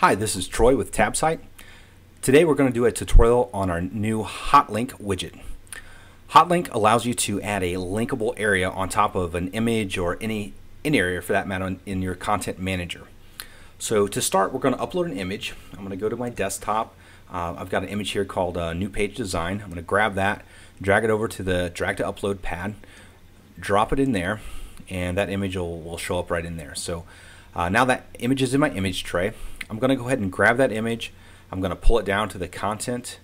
Hi, this is Troy with TabSite. Today we're going to do a tutorial on our new Hotlink widget. Hotlink allows you to add a linkable area on top of an image or any area for that matter in your content manager. So to start, we're going to upload an image. I'm going to go to my desktop. I've got an image here called New Page Design. I'm going to grab that, drag it over to the Drag to Upload pad, drop it in there, and that image will show up right in there. So now that image is in my image tray. I'm going to go ahead and grab that image. I'm going to pull it down to the content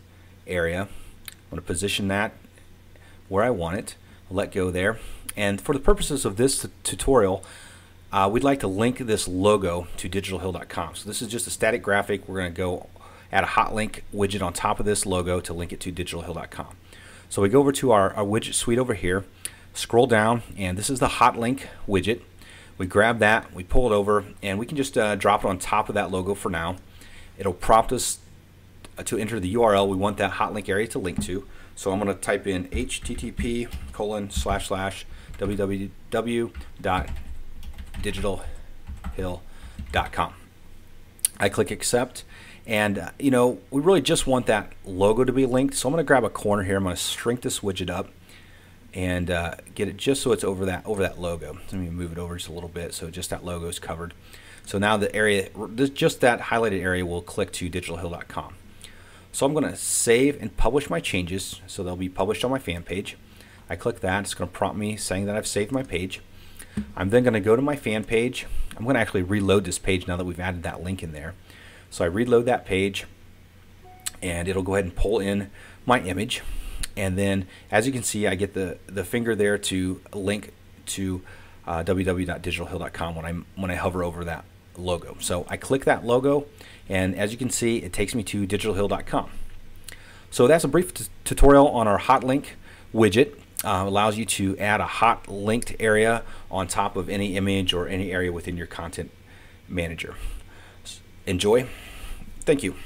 area. I'm going to position that where I want it. I'll let go there. And for the purposes of this tutorial, we'd like to link this logo to DigitalHill.com. So this is just a static graphic. We're going to go add a Hotlink widget on top of this logo to link it to DigitalHill.com. So we go over to our widget suite over here, scroll down, and this is the Hotlink widget. We grab that, we pull it over, and we can just drop it on top of that logo for now. It'll prompt us to enter the URL we want that Hotlink area to link to. So I'm going to type in http://www.digitalhill.com. I click accept, and we really just want that logo to be linked. So I'm going to grab a corner here. I'm going to shrink this widget up and get it just so it's over that logo. Let me move it over just a little bit so just that logo is covered. So now the area, just that highlighted area, will click to digitalhill.com. So I'm going to save and publish my changes, so they'll be published on my fan page. I click that. It's going to prompt me saying that I've saved my page. I'm then going to go to my fan page. I'm going to actually reload this page now that we've added that link in there. So I reload that page, and it'll go ahead and pull in my image. And then, as you can see, I get the finger there to link to www.digitalhill.com when I hover over that logo. So I click that logo, and as you can see, it takes me to digitalhill.com. So that's a brief tutorial on our Hotlink widget. Allows you to add a hot linked area on top of any image or any area within your content manager. Enjoy. Thank you.